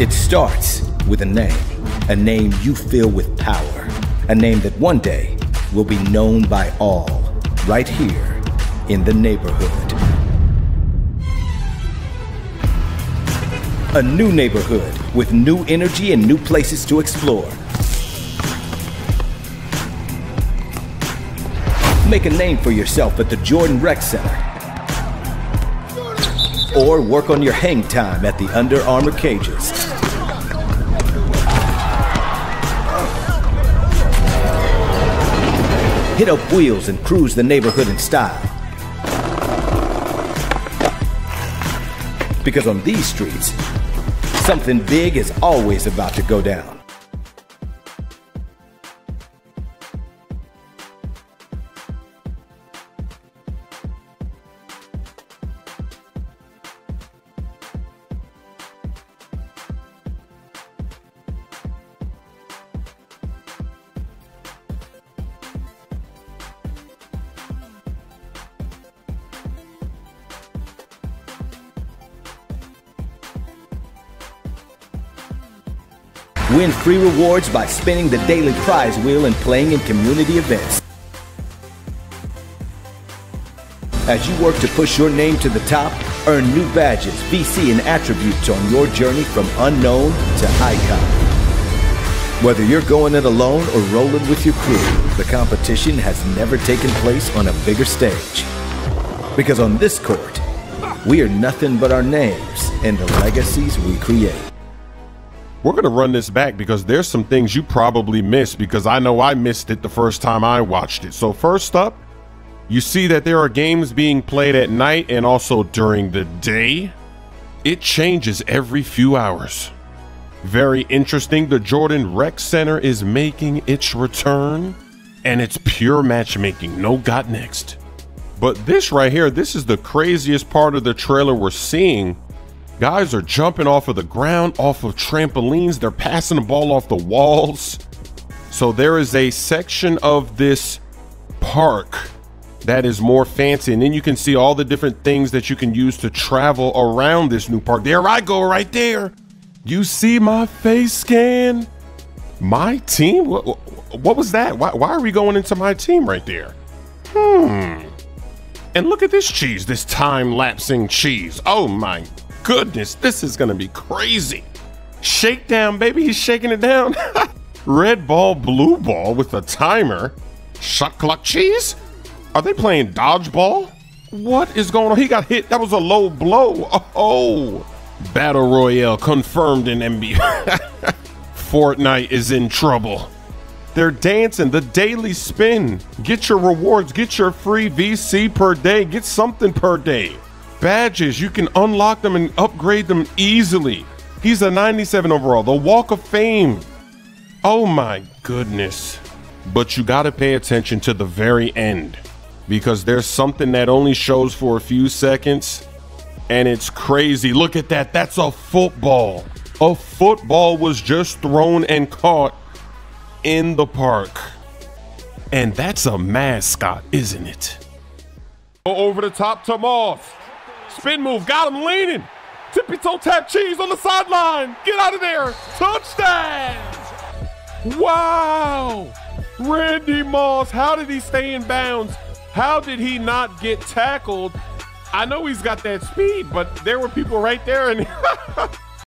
It starts with a name you fill with power, a name that one day will be known by all, right here in the neighborhood. A new neighborhood with new energy and new places to explore. Make a name for yourself at the Jordan Rec Center. Or work on your hang time at the Under Armour cages. Hit up wheels and cruise the neighborhood in style. Because on these streets, something big is always about to go down. Win free rewards by spinning the daily prize wheel and playing in community events. As you work to push your name to the top, earn new badges, VC, and attributes on your journey from unknown to icon. Whether you're going it alone or rolling with your crew, the competition has never taken place on a bigger stage. Because on this court, we are nothing but our names and the legacies we create. We're going to run this back because there's some things you probably missed, because I know I missed it the first time I watched it. So first up, you see that there are games being played at night and also during the day. It changes every few hours. Very interesting. The Jordan Rec Center is making its return, and it's pure matchmaking. No got next. But this right here, this is the craziest part of the trailer we're seeing. Guys are jumping off of the ground, off of trampolines. They're passing the ball off the walls. So there is a section of this park that is more fancy. And then you can see all the different things that you can use to travel around this new park. There I go right there. You see my face scan? My team? What was that? Why are we going into my team right there? And look at this cheese, this time-lapsing cheese. Oh my God. Goodness, this is gonna be crazy. Shakedown, baby, he's shaking it down. Red ball, blue ball with a timer. Shot clock cheese? Are they playing dodgeball? What is going on? He got hit, that was a low blow. Oh, Battle Royale confirmed in NBA. Fortnite is in trouble. They're dancing, the daily spin. Get your rewards, get your free VC per day, get something per day. Badges, you can unlock them and upgrade them easily. He's a 97 overall, the Walk of Fame. Oh my goodness. But you gotta pay attention to the very end, because there's something that only shows for a few seconds, and it's crazy. Look at that, that's a football. A football was just thrown and caught in the park. And that's a mascot, isn't it? Over the top to Moss. Spin move, got him leaning. Tippy-toe tap cheese on the sideline. Get out of there. Touchdown. Wow. Randy Moss, how did he stay in bounds? How did he not get tackled? I know he's got that speed, but there were people right there.